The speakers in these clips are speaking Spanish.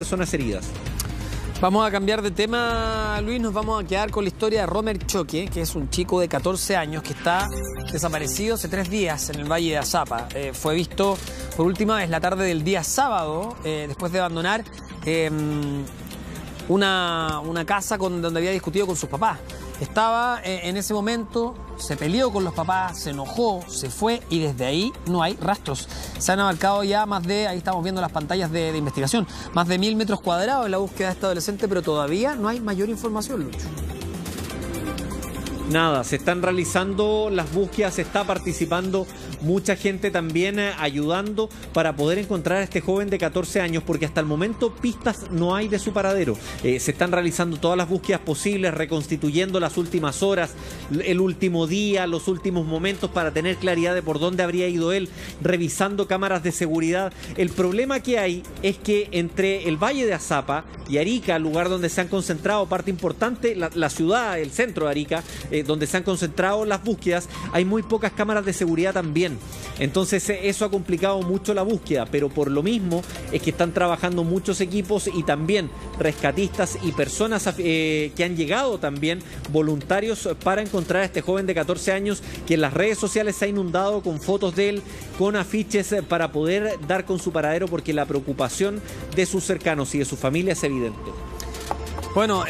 Personas heridas. Vamos a cambiar de tema, Luis. Nos vamos a quedar con la historia de Romer Choque, que es un chico de 14 años que está desaparecido hace 3 días en el Valle de Azapa. Fue visto por última vez la tarde del día sábado, después de abandonar una casa donde había discutido con sus papás. Estaba en ese momento, se peleó con los papás, se enojó, se fue y desde ahí no hay rastros. Se han abarcado ya ahí estamos viendo las pantallas de investigación, más de 1000 metros cuadrados en la búsqueda de este adolescente, pero todavía no hay mayor información, Lucho. Nada, se están realizando las búsquedas, se está participando mucha gente también ayudando para poder encontrar a este joven de 14 años, porque hasta el momento pistas no hay de su paradero. Se están realizando todas las búsquedas posibles, reconstituyendo las últimas horas, el último día, los últimos momentos para tener claridad de por dónde habría ido él, revisando cámaras de seguridad. El problema que hay es que entre el Valle de Azapa y Arica, el lugar donde se han concentrado parte importante, la ciudad, el centro de Arica, donde se han concentrado las búsquedas, hay muy pocas cámaras de seguridad también. Entonces eso ha complicado mucho la búsqueda, pero por lo mismo es que están trabajando muchos equipos y también rescatistas y personas que han llegado también voluntarios para encontrar a este joven de 14 años que en las redes sociales se ha inundado con fotos de él, con afiches para poder dar con su paradero, porque la preocupación de sus cercanos y de su familia es evidente. Bueno,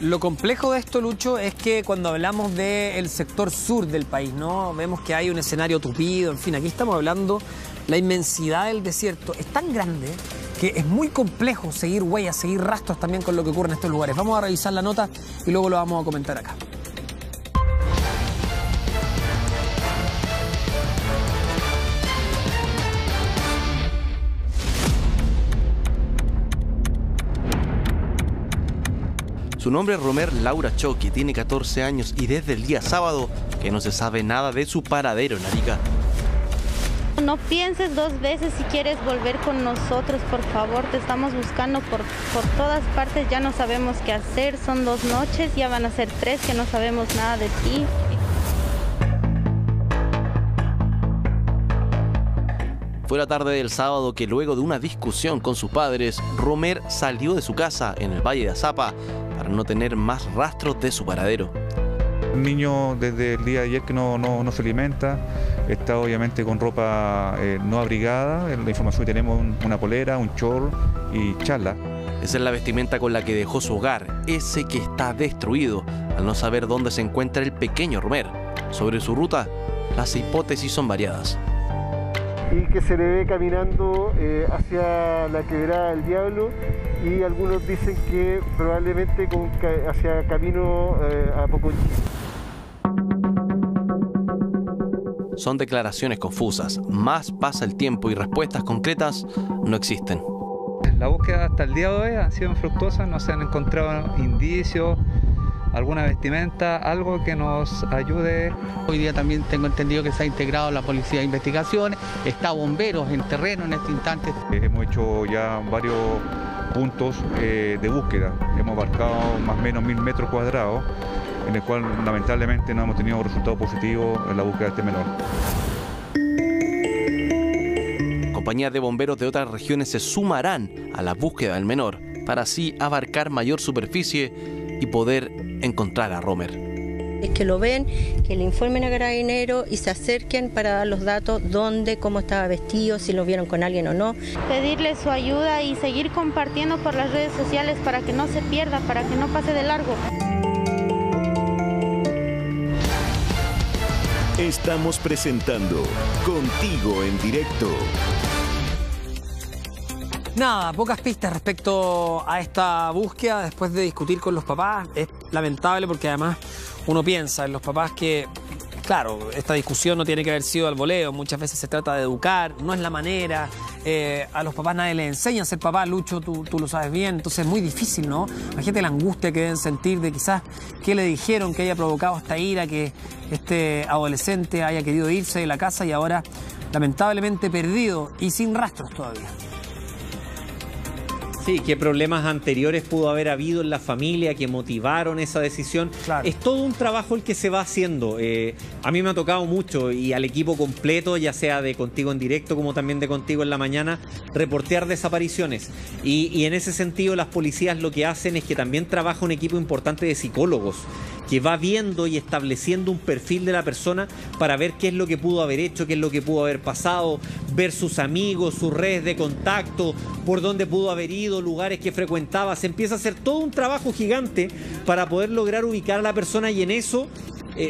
lo complejo de esto, Lucho, es que cuando hablamos del sector sur del país, ¿no? Vemos que hay un escenario tupido, en fin, aquí estamos hablando, la inmensidad del desierto es tan grande que es muy complejo seguir huellas, seguir rastros también con lo que ocurre en estos lugares. Vamos a revisar la nota y luego lo vamos a comentar acá. Su nombre es Romer Laura Choque, tiene 14 años y desde el día sábado que no se sabe nada de su paradero en Arica. No pienses 2 veces si quieres volver con nosotros, por favor, te estamos buscando por todas partes, ya no sabemos qué hacer, son 2 noches, ya van a ser 3 que no sabemos nada de ti. Fue la tarde del sábado que, luego de una discusión con sus padres, Romer salió de su casa en el Valle de Azapa para no tener más rastros de su paradero. El niño desde el día de ayer que no se alimenta, está obviamente con ropa no abrigada. En la información que tenemos, una polera, un short y chala. Esa es la vestimenta con la que dejó su hogar, ese que está destruido, al no saber dónde se encuentra el pequeño Romer. Sobre su ruta, las hipótesis son variadas. Y que se le ve caminando hacia la Quebrada del Diablo, y algunos dicen que probablemente hacia camino a Pocoyí. Son declaraciones confusas, más pasa el tiempo y respuestas concretas no existen. La búsqueda hasta el día de hoy ha sido infructuosa, no se han encontrado indicios, alguna vestimenta, algo que nos ayude. Hoy día también tengo entendido que se ha integrado la policía de investigaciones, está bomberos en terreno en este instante. Hemos hecho ya varios puntos de búsqueda, hemos abarcado más o menos 1000 metros cuadrados, en el cual lamentablemente no hemos tenido resultados positivos en la búsqueda de este menor. Compañías de bomberos de otras regiones se sumarán a la búsqueda del menor para así abarcar mayor superficie y poder encontrar a Romer. Es que lo ven, que le informen a Carabineros y se acerquen para dar los datos, dónde, cómo estaba vestido, si lo vieron con alguien o no. Pedirle su ayuda y seguir compartiendo por las redes sociales para que no se pierda, para que no pase de largo. Estamos presentando Contigo en Directo. Nada, pocas pistas respecto a esta búsqueda después de discutir con los papás. Es lamentable porque además uno piensa en los papás que, claro, esta discusión no tiene que haber sido al voleo. Muchas veces se trata de educar, no es la manera. A los papás nadie les enseña a ser papá, Lucho, tú lo sabes bien. Entonces es muy difícil, ¿no? Imagínate la angustia que deben sentir de quizás qué le dijeron que haya provocado esta ira, que este adolescente haya querido irse de la casa y ahora lamentablemente perdido y sin rastros todavía. Sí, qué problemas anteriores pudo haber habido en la familia que motivaron esa decisión. Claro. Es todo un trabajo el que se va haciendo. A mí me ha tocado mucho, y al equipo completo, ya sea de Contigo en Directo como también de Contigo en la Mañana, reportear desapariciones. Y en ese sentido las policías lo que hacen es que también trabaja un equipo importante de psicólogos, que va viendo y estableciendo un perfil de la persona para ver qué es lo que pudo haber hecho, qué es lo que pudo haber pasado, ver sus amigos, sus redes de contacto, por dónde pudo haber ido, lugares que frecuentaba. Se empieza a hacer todo un trabajo gigante para poder lograr ubicar a la persona, y en eso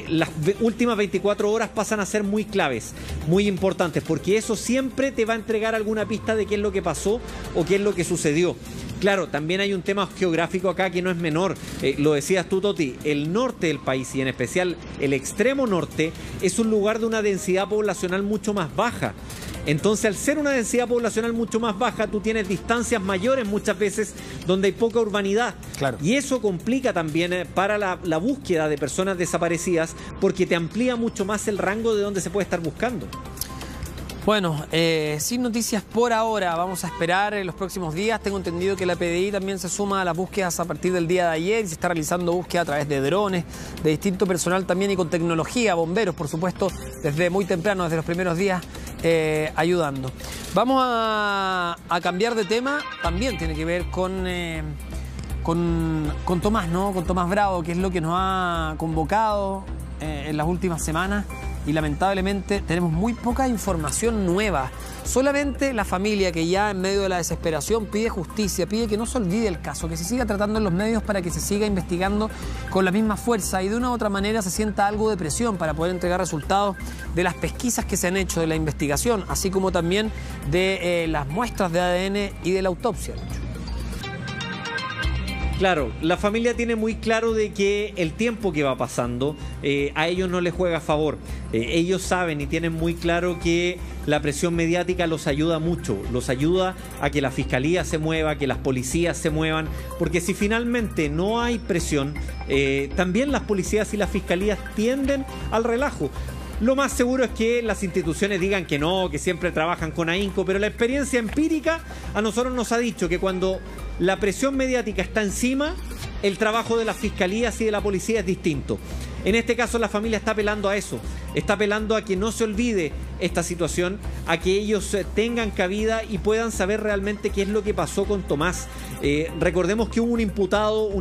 las últimas 24 horas pasan a ser muy claves, muy importantes, porque eso siempre te va a entregar alguna pista de qué es lo que pasó o qué es lo que sucedió. Claro, también hay un tema geográfico acá que no es menor. Lo decías tú, Toti, el norte del país, y en especial el extremo norte, es un lugar de una densidad poblacional mucho más baja. Entonces, al ser una densidad poblacional mucho más baja, tú tienes distancias mayores muchas veces donde hay poca urbanidad. Claro. Y eso complica también para la búsqueda de personas desaparecidas, porque te amplía mucho más el rango de donde se puede estar buscando. Bueno, sin noticias por ahora, vamos a esperar en los próximos días. Tengo entendido que la PDI también se suma a las búsquedas a partir del día de ayer. Se está realizando búsqueda a través de drones, de distinto personal también, y con tecnología, bomberos, por supuesto, desde muy temprano, desde los primeros días, ayudando. Vamos a cambiar de tema, también tiene que ver con Tomás, ¿no? Con Tomás Bravo, que es lo que nos ha convocado en las últimas semanas. Y lamentablemente tenemos muy poca información nueva. Solamente la familia, que ya en medio de la desesperación pide justicia, pide que no se olvide el caso, que se siga tratando en los medios para que se siga investigando con la misma fuerza, y de una u otra manera se sienta algo de presión para poder entregar resultados de las pesquisas que se han hecho, de la investigación, así como también de las muestras de ADN y de la autopsia. Claro, la familia tiene muy claro de que el tiempo que va pasando a ellos no les juega a favor. Ellos saben y tienen muy claro que la presión mediática los ayuda mucho, los ayuda a que la fiscalía se mueva, que las policías se muevan, porque si finalmente no hay presión, también las policías y las fiscalías tienden al relajo. Lo más seguro es que las instituciones digan que no, que siempre trabajan con ahínco, pero la experiencia empírica a nosotros nos ha dicho que cuando la presión mediática está encima, el trabajo de las fiscalías y de la policía es distinto. En este caso la familia está apelando a eso, está apelando a que no se olvide esta situación, a que ellos tengan cabida y puedan saber realmente qué es lo que pasó con Tomás. Recordemos que hubo un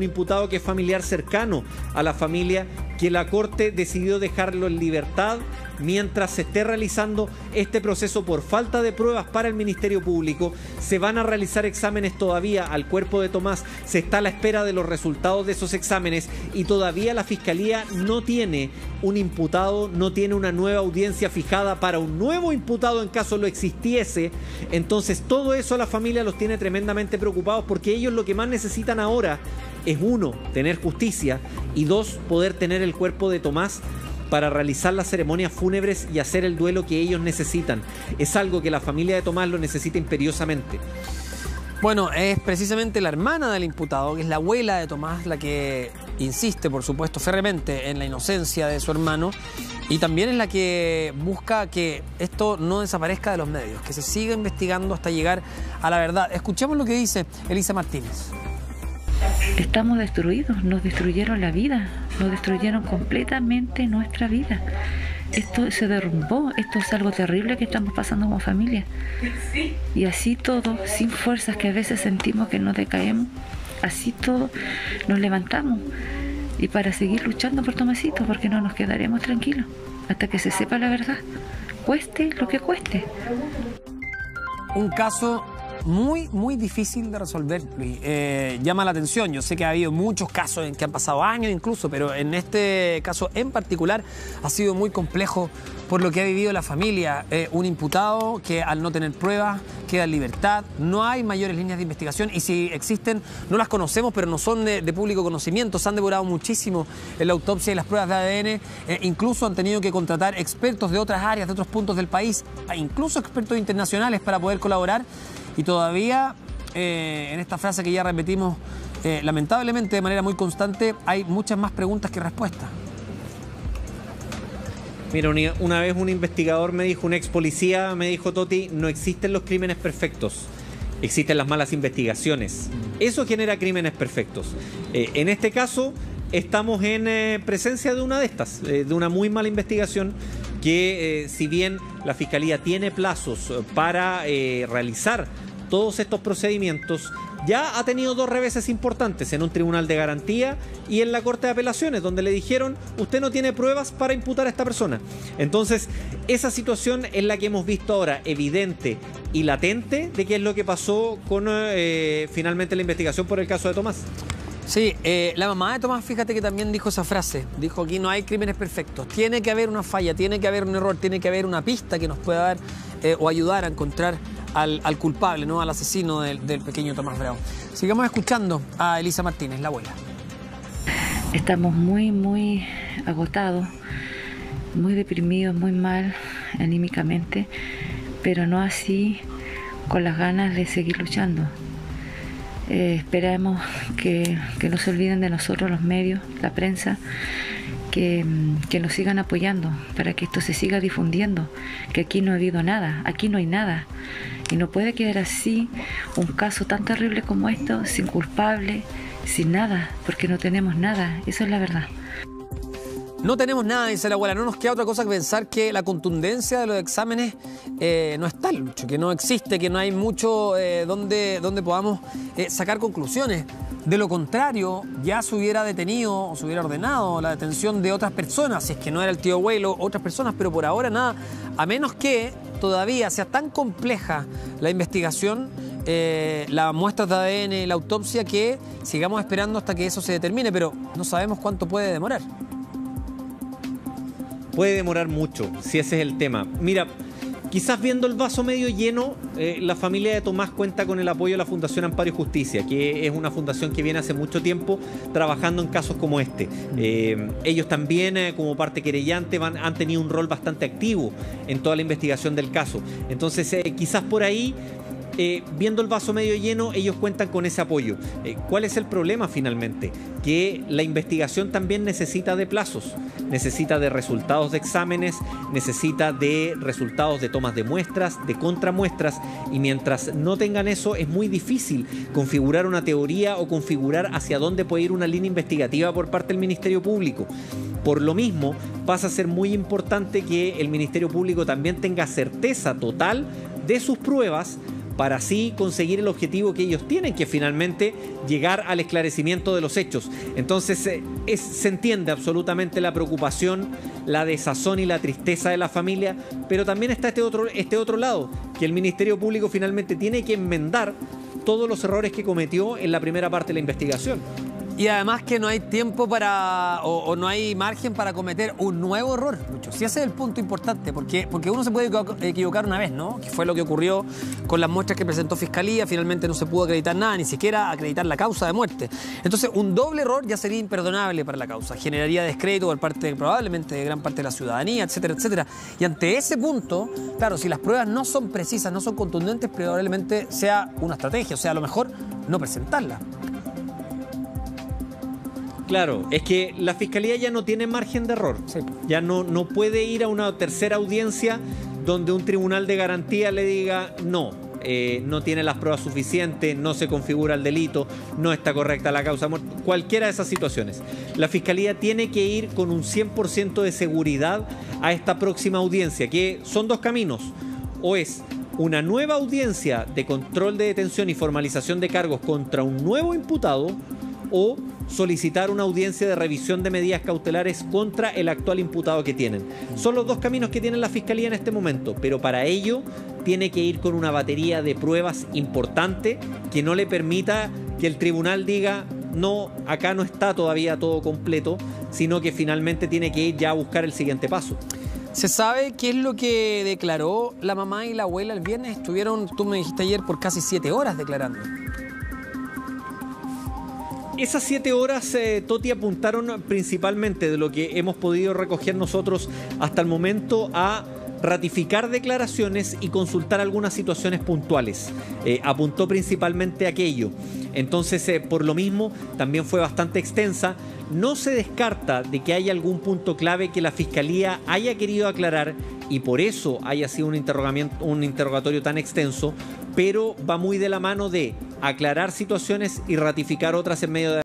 imputado que es familiar cercano a la familia, que la Corte decidió dejarlo en libertad mientras se esté realizando este proceso por falta de pruebas para el Ministerio Público. Se van a realizar exámenes todavía al cuerpo de Tomás, se está a la espera de los resultados de esos exámenes, y todavía la Fiscalía no tiene un imputado, no tiene una nueva audiencia fijada para un nuevo imputado en caso lo existiese. Entonces todo eso a la familia los tiene tremendamente preocupados, porque ellos lo que más necesitan ahora es, uno, tener justicia, y dos, poder tener el cuerpo de Tomás para realizar las ceremonias fúnebres y hacer el duelo que ellos necesitan. Es algo que la familia de Tomás lo necesita imperiosamente. Bueno, es precisamente la hermana del imputado, que es la abuela de Tomás, la que insiste, por supuesto, férreamente en la inocencia de su hermano, y también es la que busca que esto no desaparezca de los medios, que se siga investigando hasta llegar a la verdad. Escuchemos lo que dice Elisa Martínez. Estamos destruidos, nos destruyeron la vida, nos destruyeron completamente nuestra vida. Esto se derrumbó, esto es algo terrible que estamos pasando como familia. Y así todo, sin fuerzas, que a veces sentimos que nos decaemos, así todo nos levantamos. Y para seguir luchando por Tomasito, porque no nos quedaremos tranquilos hasta que se sepa la verdad, cueste lo que cueste. Un caso muy, muy difícil de resolver, Luis. Llama la atención. Yo sé que ha habido muchos casos en que han pasado años incluso, pero en este caso en particular ha sido muy complejo por lo que ha vivido la familia. Un imputado que, al no tener pruebas, queda en libertad. No hay mayores líneas de investigación, y si existen no las conocemos, pero no son de público conocimiento. Se han devorado muchísimo en la autopsia y las pruebas de ADN. Incluso han tenido que contratar expertos de otras áreas, de otros puntos del país, incluso expertos internacionales, para poder colaborar. Y todavía, en esta frase que ya repetimos, lamentablemente de manera muy constante, hay muchas más preguntas que respuestas. Mira, una vez un investigador me dijo, un ex policía me dijo, Toti, no existen los crímenes perfectos. existen las malas investigaciones. Eso genera crímenes perfectos. En este caso, estamos en presencia de una de estas, de una muy mala investigación que, si bien la Fiscalía tiene plazos para realizar todos estos procedimientos, ya ha tenido dos reveses importantes en un tribunal de garantía y en la Corte de Apelaciones, donde le dijeron, usted no tiene pruebas para imputar a esta persona. Entonces, esa situación es la que hemos visto ahora, evidente y latente, de qué es lo que pasó con finalmente la investigación por el caso de Tomás. Sí, la mamá de Tomás, fíjate que también dijo esa frase, dijo aquí no hay crímenes perfectos, tiene que haber una falla, tiene que haber un error, tiene que haber una pista que nos pueda dar o ayudar a encontrar al culpable, ¿no? Al asesino del pequeño Tomás Bravo. Sigamos escuchando a Elisa Martínez, la abuela. Estamos muy, muy agotados, muy deprimidos, muy mal anímicamente, pero no así con las ganas de seguir luchando. Esperamos que no se olviden de nosotros los medios, la prensa, que nos sigan apoyando para que esto se siga difundiendo, que aquí no ha habido nada, aquí no hay nada. Y no puede quedar así un caso tan terrible como esto, sin culpable, sin nada, porque no tenemos nada, eso es la verdad. No tenemos nada, dice la abuela, no nos queda otra cosa que pensar que la contundencia de los exámenes no es tal, que no existe, que no hay mucho donde podamos sacar conclusiones. De lo contrario, ya se hubiera detenido o se hubiera ordenado la detención de otras personas, si es que no era el tío abuelo, otras personas, pero por ahora nada, a menos que todavía sea tan compleja la investigación, las muestras de ADN, la autopsia, que sigamos esperando hasta que eso se determine, pero no sabemos cuánto puede demorar. Puede demorar mucho, si ese es el tema. Mira, quizás viendo el vaso medio lleno, la familia de Tomás cuenta con el apoyo de la Fundación Amparo y Justicia, que es una fundación que viene hace mucho tiempo trabajando en casos como este. Ellos también, como parte querellante, han tenido un rol bastante activo en toda la investigación del caso. Entonces, quizás por ahí, viendo el vaso medio lleno, ellos cuentan con ese apoyo. ¿Cuál es el problema finalmente? Que la investigación también necesita de plazos, necesita de resultados de exámenes, necesita de resultados de tomas de muestras, de contramuestras, y mientras no tengan eso es muy difícil configurar una teoría o configurar hacia dónde puede ir una línea investigativa por parte del Ministerio Público. Por lo mismo, pasa a ser muy importante que el Ministerio Público también tenga certeza total de sus pruebas, para así conseguir el objetivo que ellos tienen, que finalmente llegar al esclarecimiento de los hechos. Entonces se entiende absolutamente la preocupación, la desazón y la tristeza de la familia, pero también está este otro lado, que el Ministerio Público finalmente tiene que enmendar todos los errores que cometió en la primera parte de la investigación. Y además que no hay tiempo para, o no hay margen para cometer un nuevo error. Sí, ese es el punto importante, porque uno se puede equivocar una vez, ¿no? Que fue lo que ocurrió con las muestras que presentó Fiscalía, finalmente no se pudo acreditar nada, ni siquiera acreditar la causa de muerte. Entonces, un doble error ya sería imperdonable para la causa, generaría descrédito por parte, probablemente, de gran parte de la ciudadanía, etcétera, etcétera. Y ante ese punto, claro, si las pruebas no son precisas, no son contundentes, probablemente sea una estrategia, o sea, a lo mejor no presentarla. Claro, es que la Fiscalía ya no tiene margen de error, sí. Ya no puede ir a una tercera audiencia donde un tribunal de garantía le diga no, no tiene las pruebas suficientes, no se configura el delito, no está correcta la causa de muerte, cualquiera de esas situaciones. La Fiscalía tiene que ir con un 100% de seguridad a esta próxima audiencia, que son dos caminos, o es una nueva audiencia de control de detención y formalización de cargos contra un nuevo imputado, o solicitar una audiencia de revisión de medidas cautelares contra el actual imputado que tienen. Son los dos caminos que tiene la Fiscalía en este momento, pero para ello tiene que ir con una batería de pruebas importante que no le permita que el tribunal diga no, acá no está todavía todo completo, sino que finalmente tiene que ir ya a buscar el siguiente paso. ¿Se sabe qué es lo que declaró la mamá y la abuela el viernes? Estuvieron, tú me dijiste ayer, por casi 7 horas declarando. Esas 7 horas, Toti, apuntaron principalmente, de lo que hemos podido recoger nosotros hasta el momento, a ratificar declaraciones y consultar algunas situaciones puntuales. Apuntó principalmente aquello. Entonces, por lo mismo, también fue bastante extensa. No se descarta de que haya algún punto clave que la Fiscalía haya querido aclarar y por eso haya sido un interrogatorio tan extenso, pero va muy de la mano de aclarar situaciones y ratificar otras en medio de